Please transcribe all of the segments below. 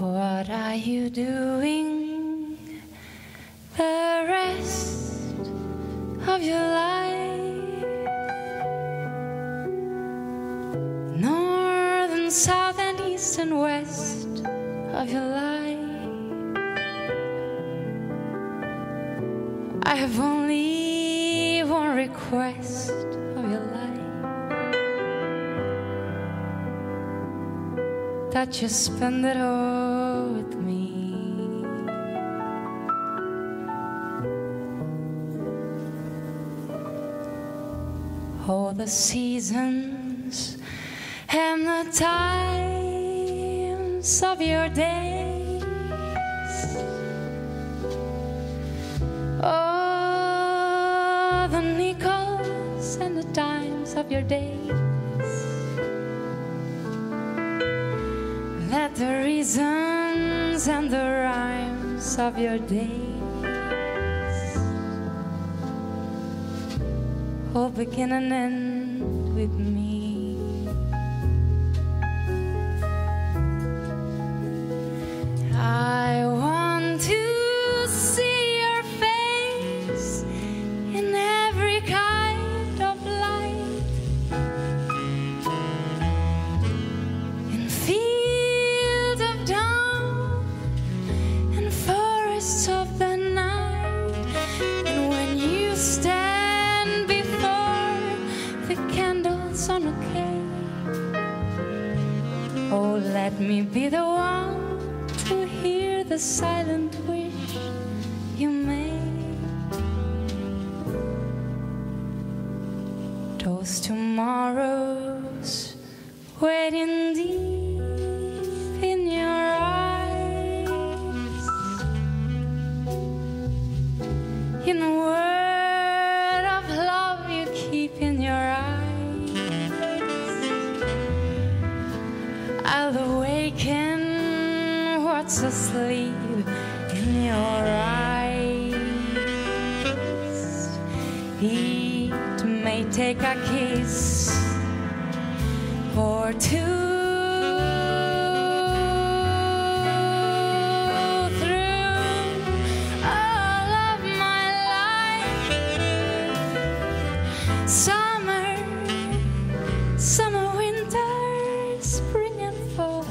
What are you doing the rest of your life? North and south and east and west of your life. I have only one request of your life, that you spend it all with me. All the seasons and the times of your days, all the nickels and the dimes of your days. Let the reason and the rhymes of your days all begin and end with me. I want to see your face in every kind of light, in field of dawn, of the night. And when you stand before the candles on a cake, oh, let me be the one to hear the silent wish you make. Those tomorrows waiting deep in the word of love you keep in your eyes. I'll awaken what's asleep in your eyes. It may take a kiss or two, summer, winter, spring and fall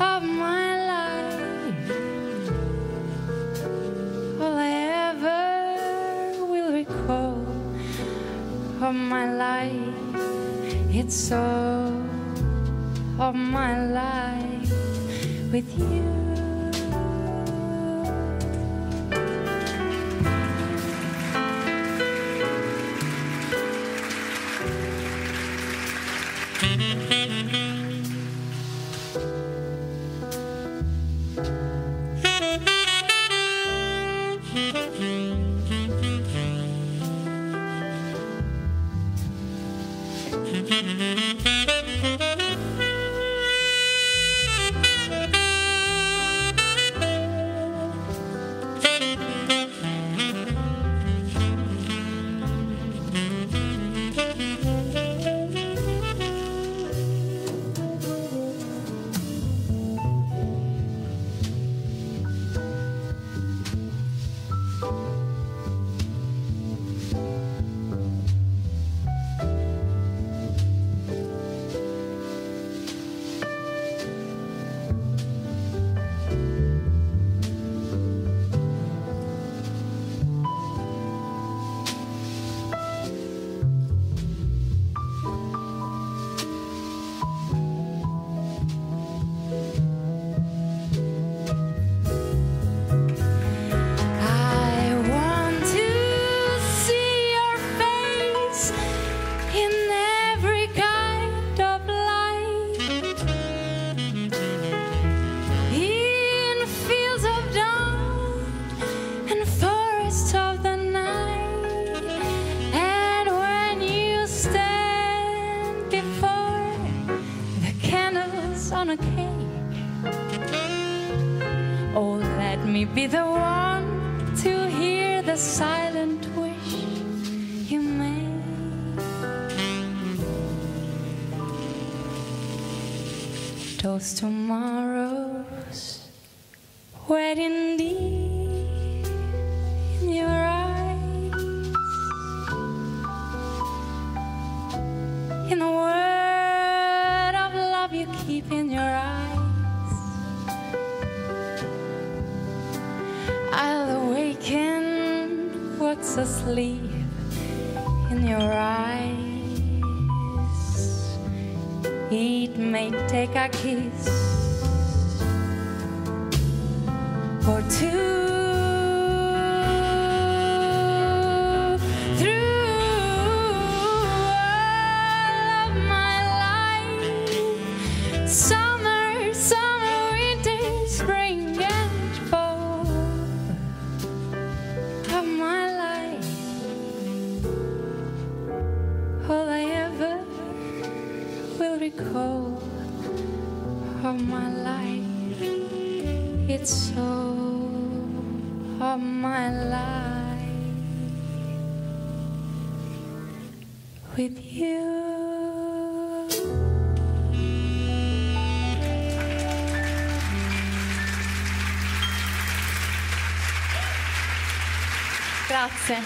of my life. All I ever will recall of my life, it's all of my life with you. Oh, let me be the one to hear the silent wish you made. those tomorrows waiting deep in your eyes, in the word of love you keep in your eyes. I'll awaken what's asleep in your eyes. It may take a kiss or two through all of my life. Summer, summer, winter, spring and fall of my life. All I ever will recall of my life, it's all of my life with you. Grazie.